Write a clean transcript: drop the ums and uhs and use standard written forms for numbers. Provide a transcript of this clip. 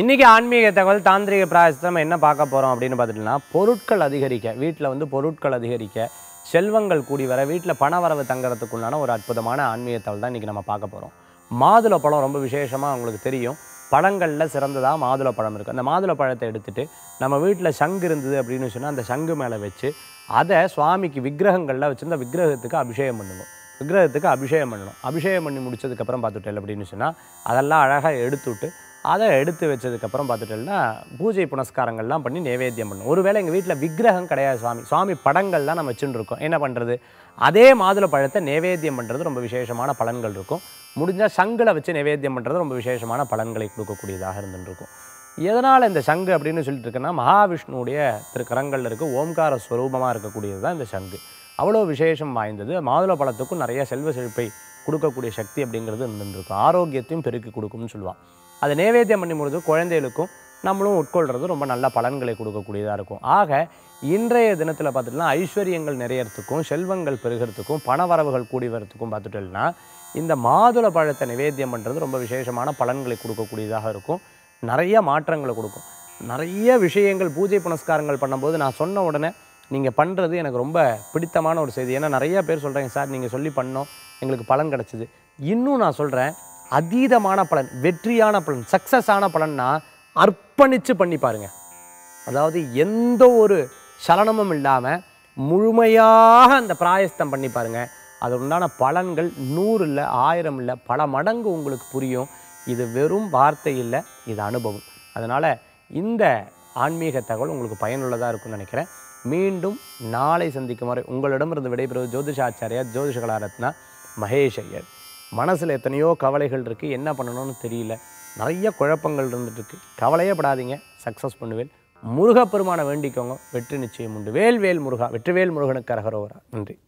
இன்றைக்கி ஆன்மீக தகவல் தாந்திரிக பிராயசத்தை நம்ம என்ன பார்க்க போகிறோம் அப்படின்னு பார்த்துட்டோம்னா, பொருட்கள் அதிகரிக்க, வீட்டில் வந்து பொருட்கள் அதிகரிக்க, செல்வங்கள் கூடி வர, வீட்டில் பணவரவு தங்கறதுக்குள்ளான ஒரு அற்புதமான ஆன்மீக தகவல் தான் இன்றைக்கி நம்ம பார்க்க போகிறோம். மாதுளை பழம் ரொம்ப விசேஷமாக உங்களுக்கு தெரியும், பழங்களில் சிறந்ததாக மாதுளை பழம் இருக்குது. அந்த மாதுளை பழத்தை எடுத்துகிட்டு நம்ம வீட்டில் சங்கு இருந்தது அப்படின்னு சொன்னால் அந்த சங்கு மேலே வச்சு அதை சுவாமிக்கு விக்கிரகங்களில் வச்சுருந்த விக்கிரகத்துக்கு அபிஷேகம் பண்ணுவோம். அபிஷேகம் பண்ணி முடிச்சதுக்கப்புறம் பார்த்துட்டேன் அப்படின்னு சொன்னால் அதெல்லாம் அழகாக எடுத்துவிட்டு அதை எடுத்து வச்சதுக்கப்புறம் பார்த்துட்டேன்னா பூஜை புனஸ்காரங்கள்லாம் பண்ணி நைவேத்தியம் பண்ணும். ஒருவேளை எங்கள் வீட்டில் விக்கிரகம் கிடையாது, சுவாமி படங்கள் தான் நம்ம வச்சுருக்கோம், என்ன பண்ணுறது, அதே மாதுளை பழத்தை நைவேத்தியம் பண்ணுறது ரொம்ப விசேஷமான பலன்கள் இருக்கும். முடிஞ்சால் சங்கில் வச்சு நைவேத்தியம் பண்ணுறது ரொம்ப விசேஷமான பலன்களை கொடுக்கக்கூடியதாக இருந்துருக்கும். எதனால் இந்த சங்கு அப்படின்னு சொல்லிட்டு இருக்குன்னா, மகாவிஷ்ணுடைய திருக்கரங்களில் இருக்க ஓம்கார ஸ்வரூபமாக இருக்கக்கூடியது தான் இந்த சங்கு. அவ்வளோ விசேஷம் வாய்ந்தது. மாதுளை பழத்துக்கும் நிறைய செல்வ செழிப்பை கொடுக்கக்கூடிய சக்தி அப்படிங்கிறது இருந்துருக்கும். ஆரோக்கியத்தையும் பெருக்கி கொடுக்கும்னு சொல்லுவான். அதை நைவேத்தியம் பண்ணி முடிஞ்சு குழந்தைகளுக்கும் நம்மளும் உட்கொள்கிறது ரொம்ப நல்ல பலன்களை கொடுக்கக்கூடியதாக இருக்கும். ஆக இன்றைய தினத்தில் பார்த்துட்டோம்னா ஐஸ்வர்யங்கள் நிறையறதுக்கும், செல்வங்கள் பெருகிறதுக்கும், பணவரவுகள் கூடி வரத்துக்கும் பார்த்துட்டோம்னா இந்த மாதுளை பழத்தை நைவேத்தியம் பண்ணுறது ரொம்ப விசேஷமான பலன்களை கொடுக்கக்கூடியதாக இருக்கும். நிறைய மாற்றங்களை கொடுக்கும். நிறைய விஷயங்கள் பூஜை புனஸ்காரங்கள் பண்ணும்போது நான் சொன்ன உடனே நீங்கள் பண்ணுறது எனக்கு ரொம்ப பிடித்தமான ஒரு செய்தி. ஏன்னா நிறையா பேர் சொல்கிறாங்க, சார் நீங்கள் சொல்லி பண்ணோம் எங்களுக்கு பலன் கிடச்சிது. இன்னும் நான் சொல்கிறேன், அதீதமான பலன், வெற்றியான பலன், சக்ஸஸான பலன்னா அர்ப்பணித்து பண்ணி பாருங்கள். அதாவது எந்த ஒரு சலனமும் இல்லாமல் முழுமையாக அந்த பிராயஸ்தம் பண்ணி பாருங்கள். அது உண்டான பலன்கள் 100 இல்லை, 1000 இல்லை, பல மடங்கு உங்களுக்கு புரியும். இது வெறும் வார்த்தை இல்லை, இது அனுபவம். அதனால் இந்த ஆன்மீக தகவல் உங்களுக்கு பயனுள்ளதாக இருக்கும்னு நினைக்கிறேன். மீண்டும் நாளை சந்திக்கும் வரை உங்களிடமிருந்து விடைபெறுவது ஜோதிஷ ஆச்சாரியார் ஜோதிஷ கலாரத்னா மகேஷ் ஐயர். மனசில் எத்தனையோ கவலைகள் இருக்குது, என்ன பண்ணணும்னு தெரியல, நிறைய குழப்பங்கள் இருந்துகிட்ருக்கு. கவலையே படாதீங்க, சக்ஸஸ் பண்ணுவேன். முருகப்பெருமானை வேண்டிக்கோங்க, வெற்றி நிச்சயம் உண்டு. வேல் முருகா, வெற்றிவேல் முருகனுக்கு அரகரோரா. நன்றி.